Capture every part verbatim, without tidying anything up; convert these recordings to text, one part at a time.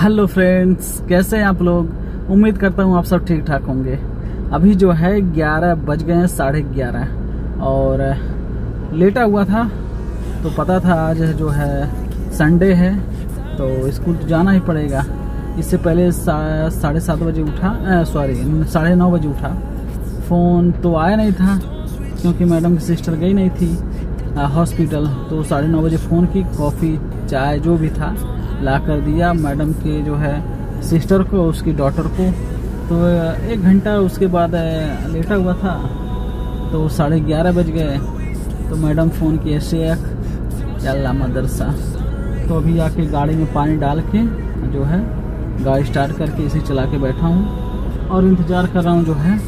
Hello friends, कैसे हैं आप लोग। उम्मीद करता हूँ आप सब ठीक ठाक होंगे। अभी जो है ग्यारह बज गए हैं, साढ़े ग्यारह, और लेटा हुआ था तो पता था आज जो है संडे है तो स्कूल तो जाना ही पड़ेगा। इससे पहले सा, साढ़े सात बजे उठा, सॉरी साढ़े नौ बजे उठा। फ़ोन तो आया नहीं था क्योंकि मैडम की सिस्टर गई नहीं थी हॉस्पिटल, तो साढ़े नौ बजे फ़ोन की, कॉफ़ी चाय जो भी था ला कर दिया मैडम के जो है सिस्टर को, उसकी डॉटर को। तो एक घंटा उसके बाद लेटा हुआ था तो साढ़े ग्यारह बज गए तो मैडम फ़ोन किए शेख चल मदरसा। तो अभी आके गाड़ी में पानी डाल के जो है गाड़ी स्टार्ट करके इसे चला के बैठा हूँ और इंतज़ार कर रहा हूँ जो है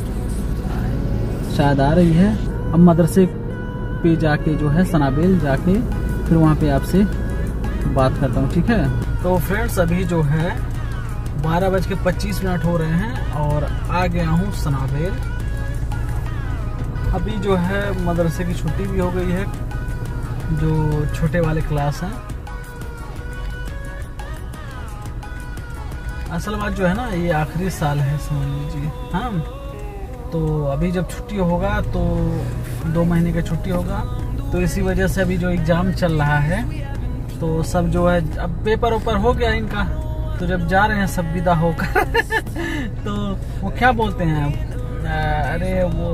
शायद आ रही है। अब मदरसे पे जाके जो है सनाबेल जाके फिर वहाँ पे आपसे बात करता हूँ, ठीक है। तो फ्रेंड्स अभी जो है बारह बज के पच्चीस मिनट हो रहे हैं और आ गया हूँ सनाबेल। अभी जो है मदरसे की छुट्टी भी हो गई है, जो छोटे वाले क्लास हैं। असल बात जो है ना, ये आखिरी साल है समझ लीजिए। हाँ, तो अभी जब छुट्टी होगा तो दो महीने का छुट्टी होगा, तो इसी वजह से अभी जो एग्ज़ाम चल रहा है तो सब जो है अब पेपर ऊपर हो गया इनका, तो जब जा रहे हैं सब विदा होकर तो वो क्या बोलते हैं अरे वो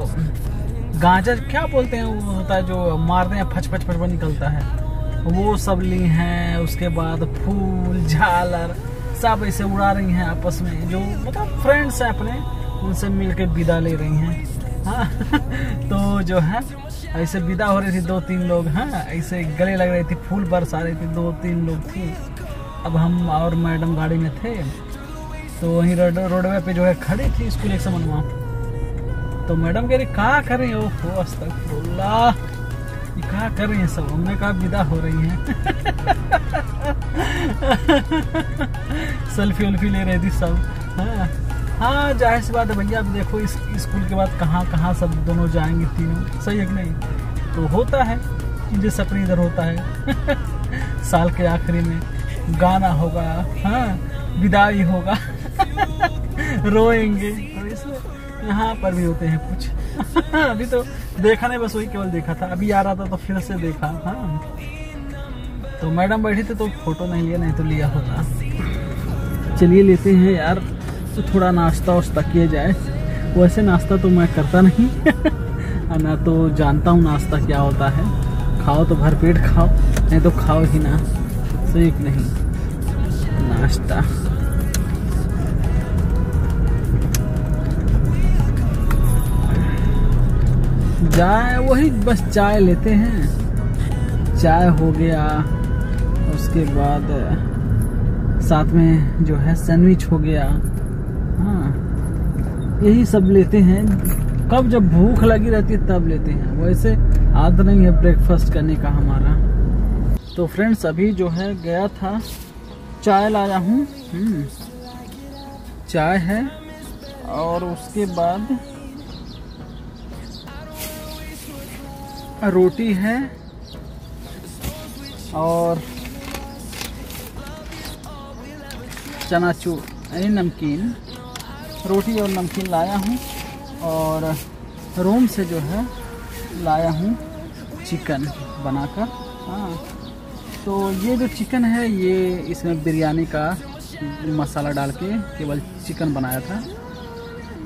गांजा क्या बोलते हैं वो होता है जो मारते हैं, फच फच फच निकलता है, वो सब ली हैं। उसके बाद फूल झालर सब ऐसे उड़ा रही हैं आपस में, जो मतलब फ्रेंड्स हैं अपने, उनसे मिलके विदा ले रही हैं। हाँ तो जो है ऐसे विदा हो रही थी दो तीन लोग, हाँ ऐसे गले लग रही थी, फूल बरसा रही थी, दो तीन लोग थी। अब हम और मैडम गाड़ी में थे तो वहीं रोडवे पे जो है खड़ी थी स्कूल एक समनवा, तो मैडम कह रही कहाँ कर रही हो, अस्तगफुरुल्लाह कहाँ कर रही हैं सब। हमने कहा विदा हो रही हैं सेल्फी उल्फी ले रही थी सब। हाँ हाँ जाहिर सी बात है भैया, अब देखो इस स्कूल के बाद कहाँ कहाँ सब दोनों जाएंगे तीनों, सही है कि नहीं। तो होता है जैसे अपने इधर होता है साल के आखिरी में गाना होगा, हाँ विदाई होगा रोएंगे, और इसलिए यहाँ पर भी होते हैं कुछ अभी तो देखा नहीं, बस वही केवल देखा था, अभी आ रहा था तो फिर से देखा। हाँ तो मैडम बैठी थी तो फोटो नहीं लिया, नहीं तो लिया होगा। चलिए लेते हैं यार, तो थोड़ा नाश्ता वास्ता किया जाए। वैसे नाश्ता तो मैं करता नहीं ना तो जानता हूँ नाश्ता क्या होता है। खाओ तो भरपेट खाओ, नहीं तो खाओ ही ना, सही नहीं। नाश्ता चाय, वही बस चाय लेते हैं। चाय हो गया, उसके बाद साथ में जो है सैंडविच हो गया। हाँ यही सब लेते हैं, कब जब भूख लगी रहती है तब लेते हैं, वैसे आदत नहीं है ब्रेकफास्ट करने का हमारा। तो फ्रेंड्स अभी जो है गया था चाय लाया हूँ, चाय है, और उसके बाद रोटी है और चनाचूर यानी नमकीन, रोटी और नमकीन लाया हूँ। और रूम से जो है लाया हूँ चिकन बनाकर। हाँ तो ये जो चिकन है ये इसमें बिरयानी का मसाला डाल के केवल चिकन बनाया था।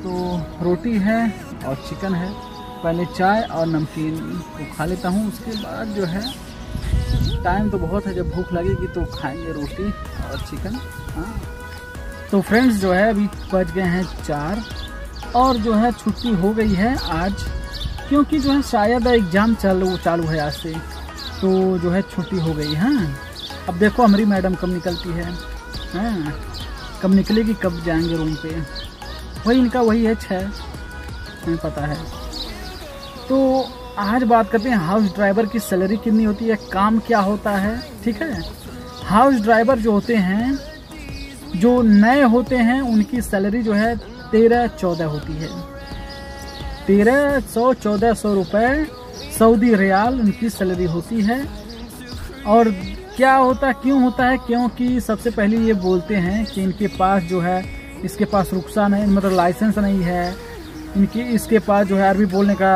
तो रोटी है और चिकन है, पहले चाय और नमकीन को खा लेता हूँ, उसके बाद जो है टाइम तो बहुत है, जब भूख लगेगी तो खाएंगे रोटी और चिकन। हाँ तो फ्रेंड्स जो है अभी बज गए हैं चार, और जो है छुट्टी हो गई है आज, क्योंकि जो है शायद एग्ज़ाम चालू चालू है आज से, तो जो है छुट्टी हो गई है। अब देखो हमारी मैडम कब निकलती है, हाँ कब निकलेगी, कब जाएंगे रूम पे, वही इनका वही है छः, हमें पता है। तो आज बात करते हैं हाउस ड्राइवर की सैलरी कितनी होती है, काम क्या होता है, ठीक है। हाउस ड्राइवर जो होते हैं, जो नए होते हैं, उनकी सैलरी जो है तेरह चौदह होती है, तेरह सौ चौदह सौ रुपये सऊदी रियाल उनकी सैलरी होती है। और क्या होता है, क्यों होता है? क्योंकि सबसे पहले ये बोलते हैं कि इनके पास जो है, इसके पास रुखसा नहीं, मतलब लाइसेंस नहीं है इनकी, इसके पास जो है अरबी बोलने का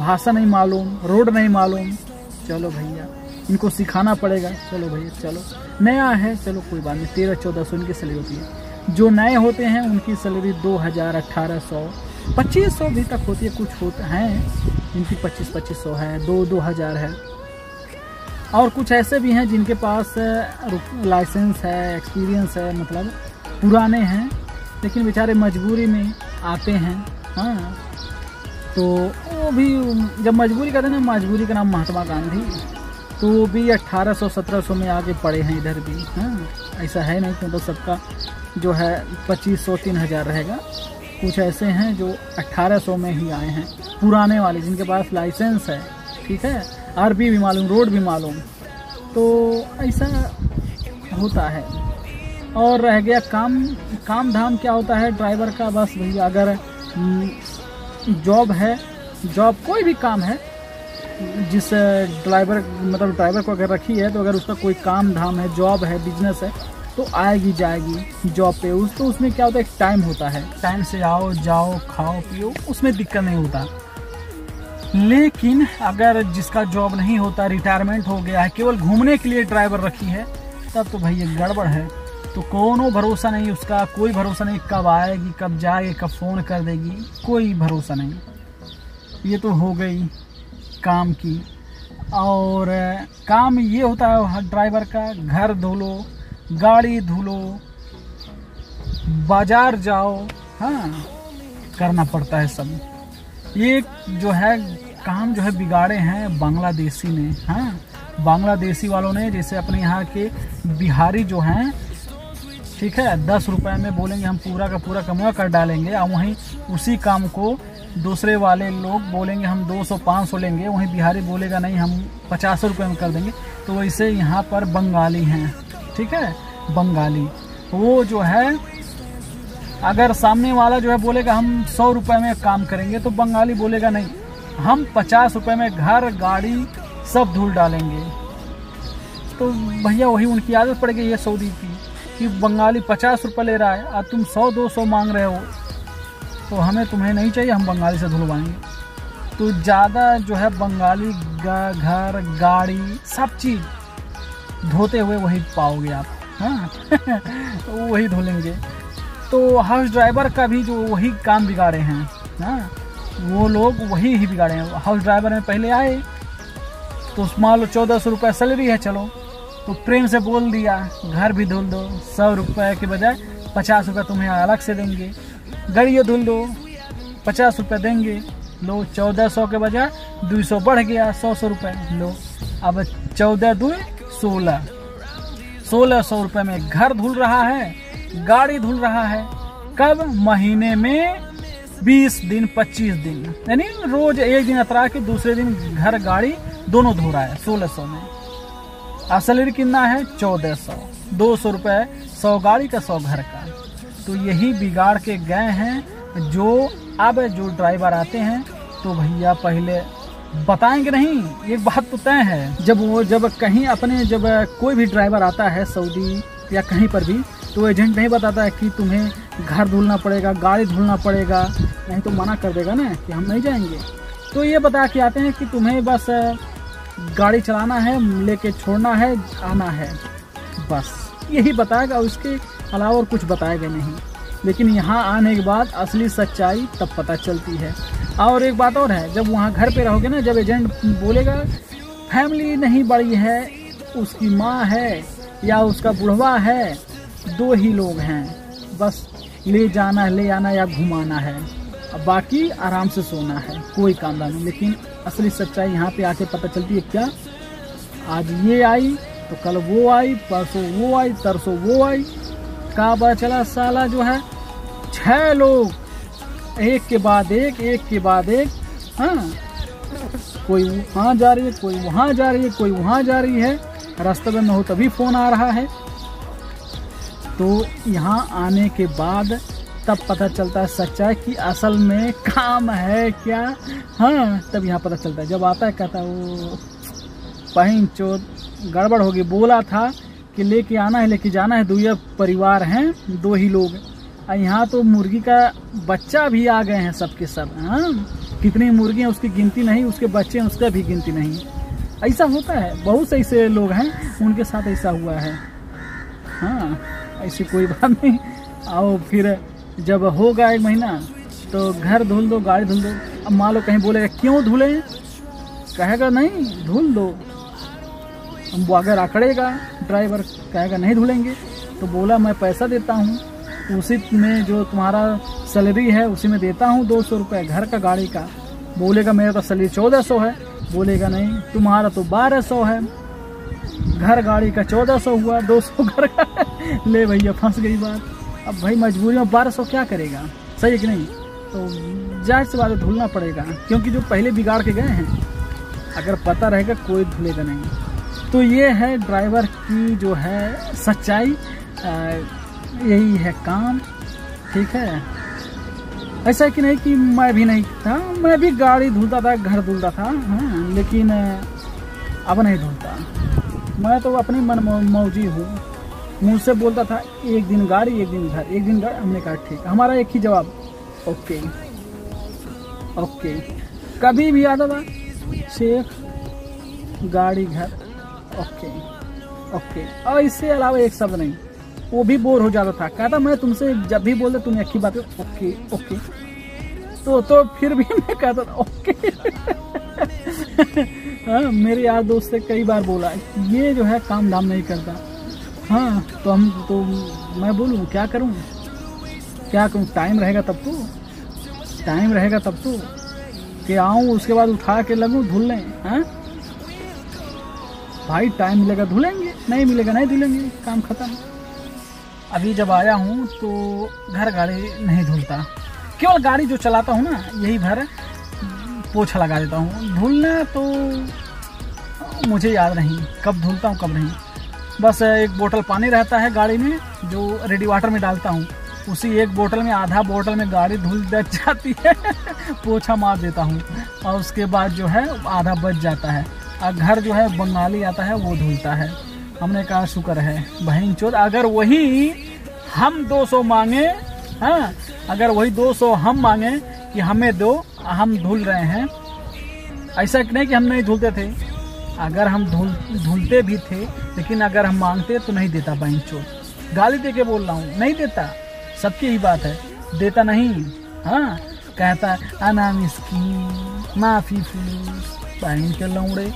भाषा नहीं मालूम, रोड नहीं मालूम। चलो भैया इनको सिखाना पड़ेगा। चलो भैया चलो, नया है चलो कोई बात नहीं, तेरह चौदह सौ इनकी सैलरी होती है। जो नए होते हैं उनकी सैलरी दो हज़ार अट्ठारह सौ पच्चीस सौ भी तक होती है, कुछ होते हैं इनकी पच्चीस पच्चीस सौ है, दो दो हज़ार है। और कुछ ऐसे भी हैं जिनके पास लाइसेंस है, एक्सपीरियंस है, मतलब पुराने हैं, लेकिन बेचारे मजबूरी में आते हैं। हाँ तो वो भी जब मजबूरी करते हैं ना, मजबूरी का नाम महात्मा गांधी, तो वो भी अट्ठारह सौ सत्रह सौ में आके पड़े हैं इधर भी। हाँ ऐसा है नहीं मतलब तो सबका जो है पच्चीस सौ तीन हज़ार रहेगा। कुछ ऐसे हैं जो अट्ठारह सौ में ही आए हैं, पुराने वाले जिनके पास लाइसेंस है, ठीक है, आरबी भी मालूम, रोड भी मालूम। तो ऐसा होता है। और रह गया काम, काम धाम क्या होता है ड्राइवर का? बस भैया अगर जॉब है, जॉब कोई भी काम है जिस ड्राइवर मतलब ड्राइवर को अगर रखी है, तो अगर उसका कोई काम धाम है, जॉब है, बिजनेस है, तो आएगी जाएगी जॉब पे उस। तो उसमें क्या होता है, एक टाइम होता है, टाइम से आओ जाओ, खाओ पियो, उसमें दिक्कत नहीं होता। लेकिन अगर जिसका जॉब नहीं होता, रिटायरमेंट हो गया है, केवल घूमने के लिए ड्राइवर रखी है, तब तो भैया गड़बड़ है। तो कोनो भरोसा नहीं उसका, कोई भरोसा नहीं कब आएगी, कब जाएगी, कब फ़ोन कर देगी, कोई भरोसा नहीं। ये तो हो गई काम की। और काम ये होता है ड्राइवर का, घर धुलो, गाड़ी धुलो, बाज़ार जाओ, हाँ करना पड़ता है सब। ये जो है काम जो है बिगाड़े हैं बांग्लादेशी ने। हाँ बांग्लादेशी वालों ने, जैसे अपने यहाँ के बिहारी जो हैं, ठीक है, दस रुपए में बोलेंगे हम पूरा का पूरा कमवा कर डालेंगे, और वहीं उसी काम को दूसरे वाले लोग बोलेंगे हम दो सौ पाँच सौ लेंगे, वहीं बिहारी बोलेगा नहीं हम पचास रुपए में कर देंगे। तो वैसे यहाँ पर बंगाली हैं, ठीक है, बंगाली वो जो है अगर सामने वाला जो है बोलेगा हम सौ रुपये में काम करेंगे, तो बंगाली बोलेगा नहीं हम पचास रुपये में घर गाड़ी सब धुल डालेंगे। तो भैया वही उनकी आदत पड़ गई है सऊदी की, कि बंगाली पचास रुपये ले रहा है और तुम सौ दो सौ मांग रहे हो, तो हमें तुम्हें नहीं चाहिए, हम बंगाली से धुलवाएंगे। तो ज़्यादा जो है बंगाली घर गाड़ी सब चीज़ धोते हुए वही पाओगे आप। हाँ वही धुलेंगे। तो हाउस ड्राइवर का भी जो वही काम बिगाड़े हैं ना, वो लोग वही ही बिगाड़े हैं। हाउस ड्राइवर में पहले आए तो मान लो चौदह सौ रुपये सैलरी है, चलो तो प्रेम से बोल दिया घर भी धुल दो, सौ रुपये के बजाय पचास रुपये तुम्हें अलग से देंगे, गाड़ियों धुल दो पचास रुपये देंगे, लो चौदह सौ के बजाय दो सौ बढ़ गया, सौ सौ रुपये लो, अब चौदह दो सोलह, सोलह सौ रुपये में घर धुल रहा है, गाड़ी धुल रहा है। कब? महीने में बीस दिन पच्चीस दिन, यानी रोज एक दिन अतरा के दूसरे दिन घर गाड़ी दोनों धो रहा है सोलह सौ में। और सैलरी कितना है चौदह सौ, दो सौ रुपये सौ गाड़ी का, सौ घर का। तो यही बिगाड़ के गए हैं जो अब जो ड्राइवर आते हैं। तो भैया पहले बताएंगे नहीं, ये बात तो तय है। जब वो जब कहीं अपने जब कोई भी ड्राइवर आता है सऊदी या कहीं पर भी, तो एजेंट नहीं बताता है कि तुम्हें घर धुलना पड़ेगा, गाड़ी धुलना पड़ेगा, नहीं तो मना कर देगा ना कि हम नहीं जाएंगे। तो ये बता के आते हैं कि तुम्हें बस गाड़ी चलाना है, लेके छोड़ना है, आना है, बस यही बताएगा, उसके अलावा और कुछ बताएगा नहीं। लेकिन यहाँ आने के बाद असली सच्चाई तब पता चलती है। और एक बात और है, जब वहाँ घर पर रहोगे ना, जब एजेंट बोलेगा फैमिली नहीं बड़ी है, उसकी माँ है या उसका बुढ़वा है, दो ही लोग हैं, बस ले जाना है, ले आना या घुमाना है, बाकी आराम से सोना है, कोई काम नहीं। लेकिन असली सच्चाई यहाँ पे आके पता चलती है। क्या आज ये आई तो कल वो आई, परसों वो आई, तरसों वो आई, का पता चला साला जो है छह लोग एक के बाद एक, एक के बाद एक। हाँ कोई वहाँ जा रही है, कोई वहाँ जा रही है, कोई वहाँ जा रही है, रास्ते में हो तभी फ़ोन आ रहा है। तो यहाँ आने के बाद तब पता चलता है सच्चाई कि असल में काम है क्या। हाँ तब यहाँ पता चलता है। जब आता है कहता है वो पहन चोद गड़बड़ हो गई। बोला था कि लेके आना है लेके जाना है, दो ये परिवार हैं, दो ही लोग। और यहाँ तो मुर्गी का बच्चा भी आ गए हैं सबके सब। हाँ, कितनी मुर्गियाँ उसकी गिनती नहीं, उसके बच्चे उसका भी गिनती नहीं। ऐसा होता है, बहुत से ऐसे लोग हैं उनके साथ ऐसा हुआ है। हाँ, ऐसी कोई बात नहीं। और फिर जब होगा एक महीना तो घर धुल दो, गाड़ी धुल दो। अब मान लो कहीं बोलेगा क्यों धुलें, कहेगा नहीं धुल दो। वो अगर अकड़ेगा ड्राइवर, कहेगा नहीं धुलेंगे, तो बोला मैं पैसा देता हूँ, उसी में जो तुम्हारा सैलरी है उसी में देता हूँ दो सौ रुपये घर का गाड़ी का। बोलेगा मेरा तो सैलरी चौदह सौ है, बोलेगा नहीं तुम्हारा तो बारह सौ है, घर गाड़ी का चौदह सौ हुआ, दो सौ घर का। ले भैया फंस गई बात। अब भाई मजबूरी में बारह सौ क्या करेगा, सही है कि नहीं? तो जाहिर सी बात है धुलना पड़ेगा, क्योंकि जो पहले बिगाड़ के गए हैं अगर पता रहेगा कोई धुलेगा नहीं। तो ये है ड्राइवर की जो है सच्चाई, आ, यही है काम। ठीक है, ऐसा कि नहीं कि मैं भी नहीं था, मैं भी गाड़ी धुलता था, घर धुलता था। हाँ, लेकिन अब नहीं धुलता, मैं तो अपनी मनमौजी हूँ। मुझसे बोलता था एक दिन गाड़ी एक दिन घर, एक दिन घर। हमने कहा ठीक, हमारा एक ही जवाब ओके ओके। कभी भी आता था शेख गाड़ी घर ओके ओके, और इससे अलावा एक शब्द नहीं। वो भी बोर हो जाता था, कहता मैं तुमसे जब भी बोलता तुमने अच्छी बात ओके ओके, तो तो फिर भी मैं कहता था ओके। हाँ, मेरे यार दोस्त से कई बार बोला ये जो है काम धाम नहीं करता। हाँ, तो हम तो मैं बोलूँ क्या करूँ क्या करूँ, टाइम रहेगा तब तो, टाइम रहेगा तब तो कि आऊँ उसके बाद उठा के लगूँ धुलने। हाँ भाई, टाइम मिलेगा धुलेंगे, नहीं मिलेगा नहीं धुलेंगे, काम खत्म। अभी जब आया हूँ तो घर गाड़ी नहीं धुलता, केवल गाड़ी जो चलाता हूँ ना यही भर पोछा लगा देता हूँ। धुलना तो मुझे याद नहीं कब धुलता हूँ कब नहीं। बस एक बोतल पानी रहता है गाड़ी में जो रेडी वाटर में डालता हूँ, उसी एक बोतल में आधा बोतल में गाड़ी धुल जाती है। पोछा मार देता हूँ और उसके बाद जो है आधा बच जाता है। और घर जो है बंगाली आता है वो धुलता है। हमने कहा शुक्र है बहन चोद, अगर वही हम दो सौ मांगे, हाँ अगर वही दो सौ हम मांगे कि हमें दो, हम धुल रहे हैं। ऐसा नहीं कि हम नहीं धुलते थे, अगर हम धुल धुलते भी थे, लेकिन अगर हम मांगते तो नहीं देता बहन चोद। गाली दे के बोल रहा हूँ, नहीं देता, सबकी ही बात है, देता नहीं। हाँ, कहता अनामिस्की माफी फूस बहन के लौड़े,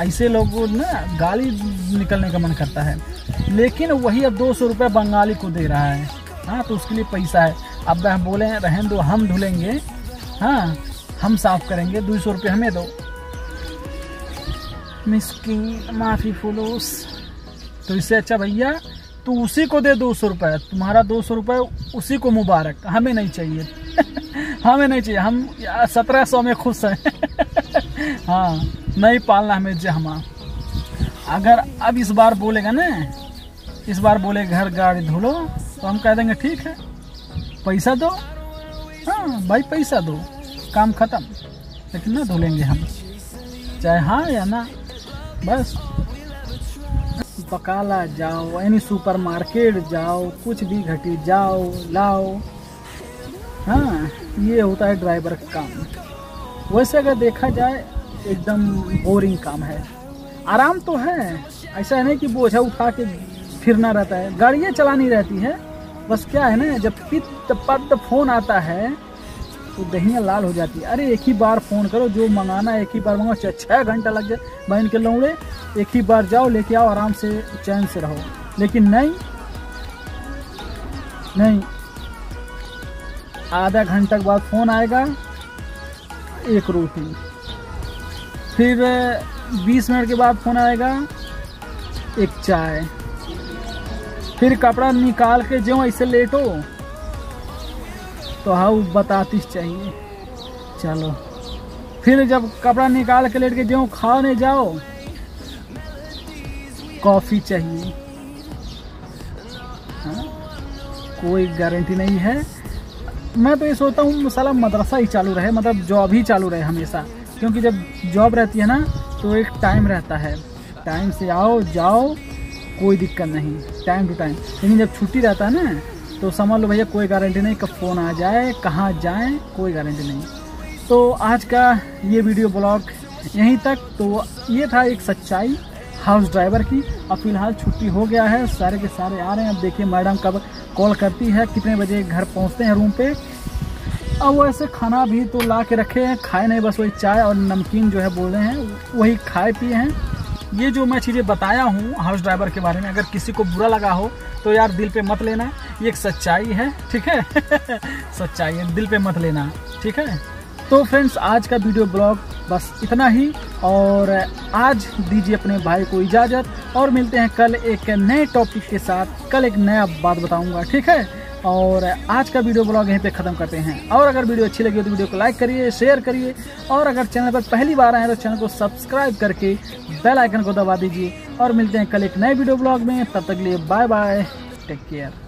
ऐसे लोगों ना गाली निकलने का मन करता है। लेकिन वही अब दो सौ रुपये बंगाली को दे रहा है। हाँ, तो उसके लिए पैसा है। अब हम बोले रहन दो, हम धुलेंगे, हाँ हम साफ करेंगे, दो सौ रुपये हमें दो, मिस्किन माफी फूलूस। तो इससे अच्छा भैया तो उसी को दे दो सौ रुपये, तुम्हारा दो सौ रुपये उसी को मुबारक, हमें नहीं चाहिए। हमें नहीं चाहिए, हम सत्रह सौ में खुश हैं। हाँ, नहीं पालना हमें जहमा। अगर अब इस बार बोलेगा ना, इस बार बोलेगा घर गाड़ी धुलो, तो हम कह देंगे ठीक है पैसा दो। हाँ भाई पैसा दो, काम ख़त्म, लेकिन ना धुलेंगे हम, चाहे हाँ या ना। बस बकाला जाओ, यानी सुपरमार्केट जाओ, कुछ भी घटी जाओ लाओ। हाँ, ये होता है ड्राइवर का काम। वैसे अगर देखा जाए एकदम बोरिंग काम है। आराम तो है, ऐसा है नहीं कि बोझा उठा के फिरना रहता है, गाड़ियाँ चलानी रहती है। बस क्या है ना, जब पित पद फोन आता है तो दहियाँ लाल हो जाती है। अरे एक ही बार फ़ोन करो, जो मंगाना एक ही बार मंगाओ, चाहे छः घंटा लग जाए बहन के लौड़े, एक ही बार जाओ लेके आओ, आराम से चैन से रहो। लेकिन नहीं नहीं, आधा घंटा के बाद फ़ोन आएगा एक रोटी, फिर बीस मिनट के बाद फ़ोन आएगा एक चाय, फिर कपड़ा निकाल के जो ऐसे लेटो तो हाँ बताती चाहिए चलो। फिर जब कपड़ा निकाल के लेट के जो खाओ नहीं जाओ, कॉफ़ी चाहिए। हाँ, कोई गारंटी नहीं है। मैं तो ये सोचता हूँ साला मदरसा ही चालू रहे, मतलब जॉब ही चालू रहे हमेशा, क्योंकि जब जॉब रहती है ना तो एक टाइम रहता है, टाइम से आओ जाओ, कोई दिक्कत नहीं, टाइम टू टाइम। लेकिन जब छुट्टी रहता है ना तो समझ लो भैया कोई गारंटी नहीं कब फ़ोन आ जाए, कहाँ जाएं, कोई गारंटी नहीं। तो आज का ये वीडियो ब्लॉग यहीं तक। तो ये था एक सच्चाई हाउस ड्राइवर की। अब फिलहाल छुट्टी हो गया है, सारे के सारे आ रहे हैं। अब देखिए मैडम कब कॉल करती है, कितने बजे घर पहुँचते हैं रूम पे। अब वो ऐसे खाना भी तो ला के रखे हैं, खाए नहीं, बस वही चाय और नमकीन जो है बोल रहे हैं वही खाए पिए हैं। ये जो मैं चीज़ें बताया हूँ हाउस ड्राइवर के बारे में, अगर किसी को बुरा लगा हो तो यार दिल पे मत लेना, ये एक सच्चाई है, ठीक है। सच्चाई है, दिल पे मत लेना, ठीक है। तो फ्रेंड्स आज का वीडियो ब्लॉग बस इतना ही, और आज दीजिए अपने भाई को इजाज़त, और मिलते हैं कल एक नए टॉपिक के साथ। कल एक नया बात बताऊँगा, ठीक है। और आज का वीडियो ब्लॉग यहीं पे ख़त्म करते हैं। और अगर वीडियो अच्छी लगी हो तो वीडियो को लाइक करिए, शेयर करिए, और अगर चैनल पर पहली बार आए हैं तो चैनल को सब्सक्राइब करके बेल आइकन को दबा दीजिए। और मिलते हैं कल एक नए वीडियो ब्लॉग में, तब तक के लिए बाय बाय, टेक केयर।